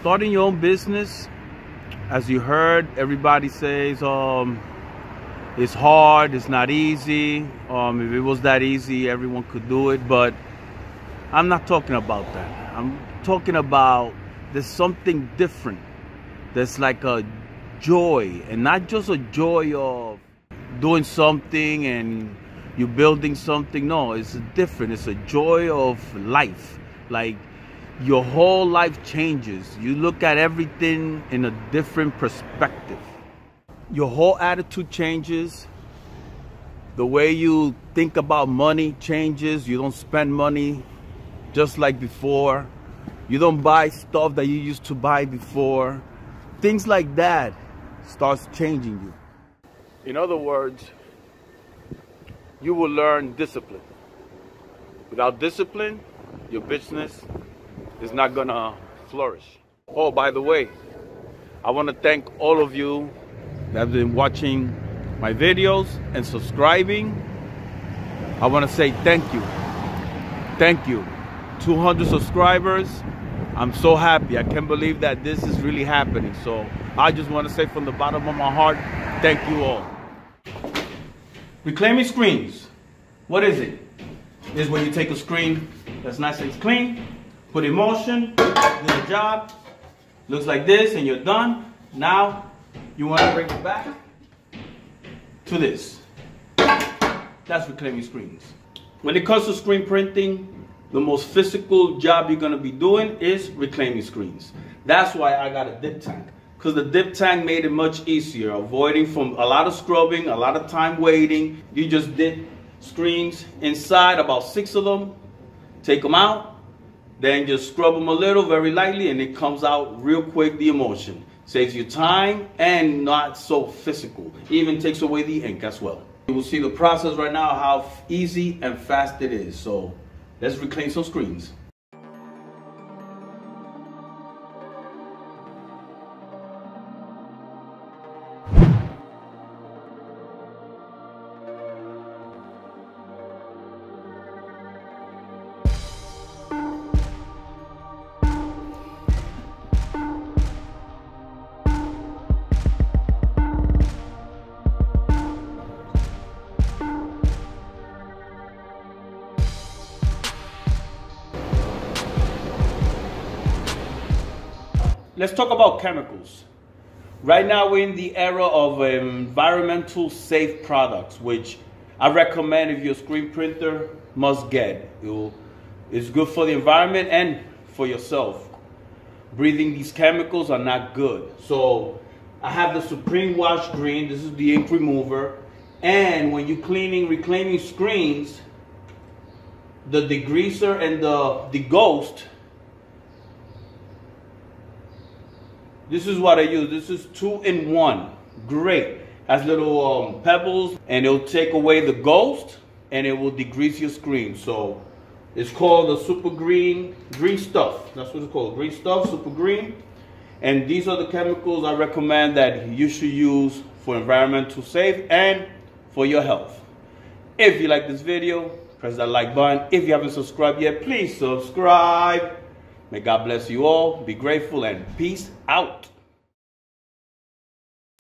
starting your own business, as you heard, everybody says it's hard, it's not easy. If it was that easy, everyone could do it. But I'm not talking about that. I'm talking about there's something different. There's like a joy, and not just a joy of doing something and you building something. No, it's different. It's a joy of life. Like, your whole life changes. You look at everything in a different perspective. Your whole attitude changes. The way you think about money changes. You don't spend money just like before. You don't buy stuff that you used to buy before. Things like that starts changing you. In other words, you will learn discipline. Without discipline, your business is not gonna flourish. Oh, by the way, I want to thank all of you that have been watching my videos and subscribing. I want to say thank you. Thank you. 200 subscribers. I'm so happy. I can't believe that this is really happening. So I just want to say from the bottom of my heart, thank you all. Reclaiming screens. What is it? This is where you take a screen that's nice and clean, put in motion, do the job, looks like this, and you're done. Now, you want to bring it back to this. That's reclaiming screens. When it comes to screen printing, the most physical job you're going to be doing is reclaiming screens. That's why I got a dip tank, because the dip tank made it much easier, avoiding from a lot of scrubbing, a lot of time waiting. You just dip screens inside, about 6 of them, take them out, then just scrub them a little, very lightly, and it comes out real quick, the emulsion. Saves you time and not so physical. Even takes away the ink as well. You will see the process right now, how easy and fast it is. So let's reclaim some screens. Let's talk about chemicals. Right now we're in the era of environmental safe products, which I recommend if you're a screen printer, must get. It's good for the environment and for yourself. Breathing these chemicals are not good. So I have the Supreme Wash Screen. This is the ink remover. And when you're cleaning, reclaiming screens, the degreaser and the ghost, this is what I use. This is 2-in-1. Great. Has little pebbles, and it'll take away the ghost, and it will degrease your screen. So it's called the Super Green Stuff. That's what it's called. Green Stuff, Super Green. And these are the chemicals I recommend that you should use for environmental safe and for your health. If you like this video, press that like button. If you haven't subscribed yet, please subscribe. May God bless you all. Be grateful and peace out.